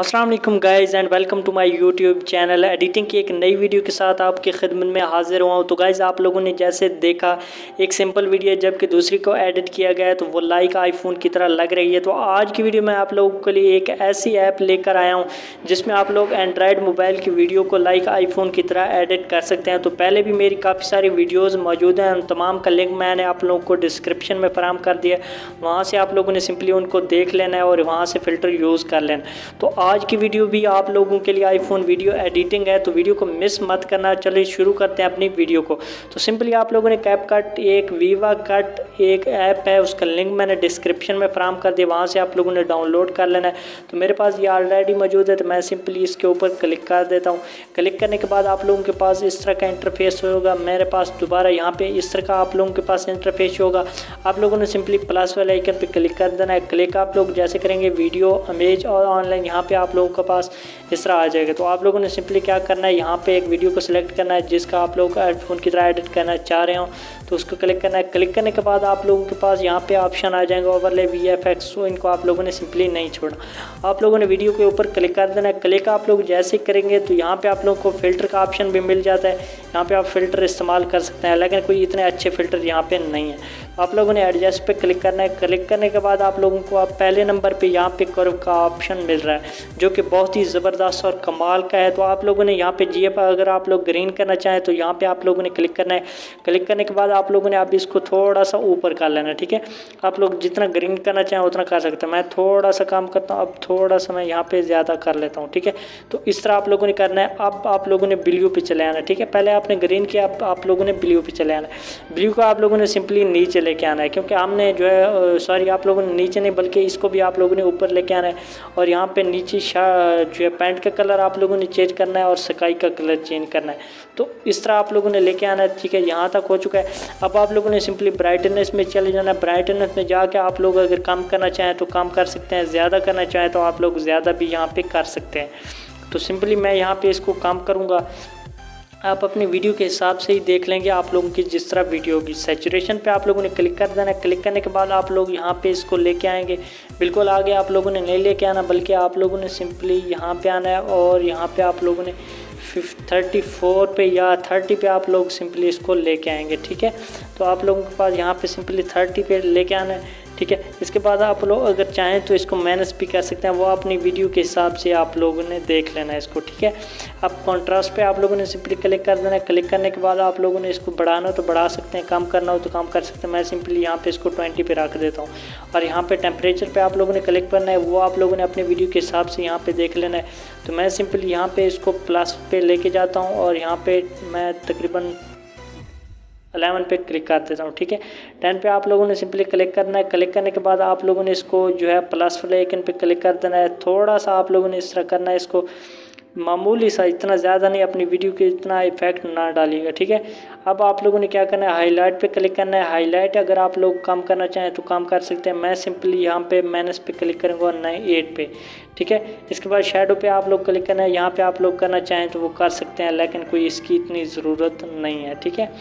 अस्सलाम वालेकुम guys and welcome to my YouTube channel. Editing की एक नई वीडियो के साथ आपकी खिदमत में हाज़िर हुआ हूँ। तो गाइज़ आप लोगों ने जैसे देखा एक सिंपल वीडियो जबकि दूसरी को एडिट किया गया है तो वो लाइक आईफोन की तरह लग रही है। तो आज की वीडियो में आप लोगों के लिए एक ऐसी ऐप लेकर आया हूँ जिसमें आप लोग एंड्राइड मोबाइल की वीडियो को लाइक आईफोन की तरह एडिट कर सकते हैं। तो पहले भी मेरी काफ़ी सारी वीडियोज़ मौजूद हैं, उन तमाम का लिंक मैंने आप लोगों को डिस्क्रिप्शन में फराम कर दिया, वहाँ से आप लोगों ने सिंपली उनको देख लेना है और वहाँ से फ़िल्टर यूज़ कर लेना। तो आज की वीडियो भी आप लोगों के लिए आईफोन वीडियो एडिटिंग है, तो वीडियो को मिस मत करना। चलिए शुरू करते हैं अपनी वीडियो को। तो सिंपली आप लोगों ने कैपकट एक विवाकट एक ऐप है, उसका लिंक मैंने डिस्क्रिप्शन में फराम कर दिया, वहाँ से आप लोगों ने डाउनलोड कर लेना है। तो मेरे पास ये ऑलरेडी मौजूद है तो मैं सिंपली इसके ऊपर क्लिक कर देता हूँ। क्लिक करने के बाद आप लोगों के पास इस तरह का इंटरफेस होगा। मेरे पास दोबारा यहाँ पर इस तरह का आप लोगों के पास इंटरफेस होगा। आप लोगों ने सिंपली प्लस वाले आइकन पर क्लिक कर देना है। क्लिक आप लोग जैसे करेंगे वीडियो इमेज और ऑनलाइन यहाँ पे आप लोगों के पास इस तरह आ जाएगा। तो आप लोगों ने सिंपली क्या करना है, यहाँ पे एक वीडियो को सिलेक्ट करना है जिसका आप लोग आईफोन की तरह एडिट करना चाह रहे हो तो उसको क्लिक करना है। क्लिक करने के बाद आप लोगों के पास यहाँ पे ऑप्शन आ जाएगा ओवरले वीएफएक्स, तो इनको आप लोगों ने सिंपली नहीं छोड़ना। आप लोगों ने वीडियो के ऊपर क्लिक कर देना है। क्लिक आप लोग जैसे करेंगे तो यहाँ पर आप लोगों को फ़िल्टर का ऑप्शन भी मिल जाता है, यहाँ पर आप फ़िल्टर इस्तेमाल कर सकते हैं, लेकिन कोई इतने अच्छे फ़िल्टर यहाँ पर नहीं है। आप लोगों ने एडजस्ट पे क्लिक करना है। क्लिक करने के बाद आप लोगों को आप पहले नंबर पे यहाँ पे कर्व का ऑप्शन मिल रहा है जो कि बहुत ही ज़बरदस्त और कमाल का है। तो आप लोगों ने यहाँ पे जिए पर अगर आप लोग ग्रीन करना चाहें तो यहाँ पे आप लोगों ने क्लिक करना है। क्लिक करने के बाद आप लोगों ने अब इसको थोड़ा सा ऊपर कर लेना, ठीक है। आप लोग जितना ग्रीन करना चाहें उतना कर सकते हैं, मैं थोड़ा सा काम करता हूँ, अब थोड़ा सा मैं यहाँ पर ज़्यादा कर लेता हूँ, ठीक है। तो इस तरह आप लोगों ने करना है। अब आप लोगों ने ब्लू पे चले आना, ठीक है। पहले आपने ग्रीन किया, अब आप लोगों ने ब्लू पे चले आना। ब्लू को आप लोगों ने सिंपली नीचे लेके आना है क्योंकि हमने जो है सॉरी आप लोगों ने नीचे नहीं बल्कि इसको भी आप लोगों ने ऊपर लेके आना है। और यहाँ पे नीचे जो है पैंट का कलर आप लोगों ने चेंज करना है और स्काई का कलर चेंज करना है। तो इस तरह आप लोगों ने लेके आना है, ठीक है। यहाँ तक हो चुका है। अब आप लोगों ने सिंपली ब्राइटनेस में चले जाना है। ब्राइटनेस में जाके आप लोग अगर कम करना चाहें तो कम कर सकते हैं, ज़्यादा करना चाहें तो आप लोग ज़्यादा भी यहाँ पर कर सकते हैं। तो सिंपली मैं यहाँ पर इसको कम करूँगा, आप अपने वीडियो के हिसाब से ही देख लेंगे आप लोगों की जिस तरह वीडियो की। सैचुरेशन पे आप लोगों ने क्लिक कर देना है। क्लिक करने के बाद आप लोग यहाँ पे इसको लेके आएंगे, बिल्कुल आगे आप लोगों ने नहीं लेके आना बल्कि आप लोगों ने सिंपली यहाँ पे आना है और यहाँ पे आप लोगों ने 34 पे या 30 पे आप लोग सिंपली इसको लेके आएंगे, ठीक है। तो आप लोगों के पास यहाँ पे सिंपली 30 पे लेके आना है, ठीक है। इसके बाद आप लोग अगर चाहें तो इसको माइनस भी कर सकते हैं, वो अपनी वीडियो के हिसाब से आप लोगों ने देख लेना है इसको, ठीक है। अब कॉन्ट्रास्ट पे आप लोगों ने सिंपली क्लिक कर देना है। क्लिक करने के बाद आप लोगों ने इसको बढ़ाना हो तो बढ़ा सकते हैं, कम करना हो तो कम कर सकते हैं। मैं सिंपली यहाँ पे इसको 20 पे रख देता हूँ और यहाँ पे टेम्परेचर पे आप लोगों ने क्लिक करना है, वो आप लोगों ने अपने वीडियो के हिसाब से यहाँ पर देख लेना है। तो मैं सिंपली यहाँ पर इसको प्लस पे लेके जाता हूँ और यहाँ पर मैं तकरीबन 11 पे क्लिक कर देता हूँ, ठीक है। 10 पे आप लोगों ने सिंपली क्लिक करना है। क्लिक करने के बाद आप लोगों ने इसको जो है प्लस वाले आइकन पे क्लिक कर देना है। थोड़ा सा आप लोगों ने इस तरह करना है, इसको मामूली सा, इतना ज़्यादा नहीं, अपनी वीडियो के इतना इफेक्ट ना डालिएगा, ठीक है। अब आप लोगों ने क्या करना है, हाईलाइट पे क्लिक करना है। हाईलाइट अगर आप लोग कम करना चाहें तो कम कर सकते हैं, मैं सिंपली यहाँ पे माइनस पे क्लिक करूँगा और 9:8 पे, ठीक है। इसके बाद शेडो पे आप लोग क्लिक करना है, यहाँ पर आप लोग करना चाहें तो वो कर सकते हैं लेकिन कोई इसकी इतनी ज़रूरत नहीं है, ठीक है।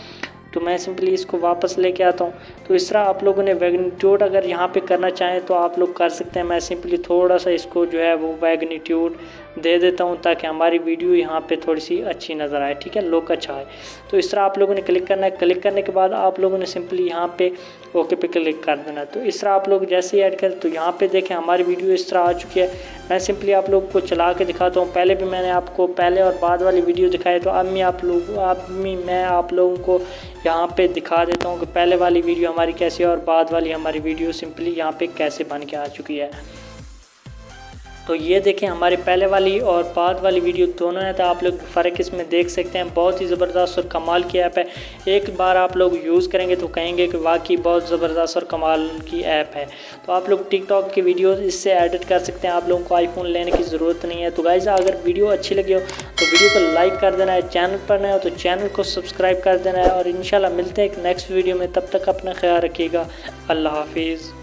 तो मैं सिंपली इसको वापस लेके आता हूँ। तो इस तरह आप लोगों ने मैग्नीट्यूड अगर यहाँ पे करना चाहें तो आप लोग कर सकते हैं। मैं सिंपली थोड़ा सा इसको जो है वो मैग्नीट्यूड दे देता हूँ ताकि हमारी वीडियो यहाँ पे थोड़ी सी अच्छी नज़र आए, ठीक है, लुक अच्छा है। तो इस तरह आप लोगों ने क्लिक करना है। क्लिक करने के बाद आप लोगों ने सिंपली यहाँ पे ओके पे क्लिक कर देना है। तो इस तरह आप लोग जैसे ही ऐड करें तो यहाँ पे देखें हमारी वीडियो इस तरह आ चुकी है। मैं सिंपली आप लोग को चला के दिखाता हूँ। पहले भी मैंने आपको पहले और बाद वाली वीडियो दिखाई, तो अब मैं आप लोगों को यहाँ पे दिखा देता हूँ कि पहले वाली वीडियो हमारी कैसी है और बाद वाली हमारी वीडियो सिंपली यहाँ पे कैसे बन के आ चुकी है। तो ये देखें हमारी पहले वाली और बाद वाली वीडियो दोनों है, तो आप लोग फ़र्क इसमें देख सकते हैं। बहुत ही ज़बरदस्त और कमाल की ऐप है, एक बार आप लोग यूज़ करेंगे तो कहेंगे कि वाकई बहुत ज़बरदस्त और कमाल की ऐप है। तो आप लोग टिकटॉक की वीडियोस इससे एडिट कर सकते हैं, आप लोगों को आईफोन लेने की ज़रूरत नहीं है। तो गाइज़ अगर वीडियो अच्छी लगी हो तो वीडियो को लाइक कर देना है, चैनल पर नए हो तो चैनल को सब्सक्राइब कर देना है और इंशाल्लाह मिलते हैं एक नेक्स्ट वीडियो में। तब तक अपना ख्याल रखिएगा, अल्लाह हाफिज़।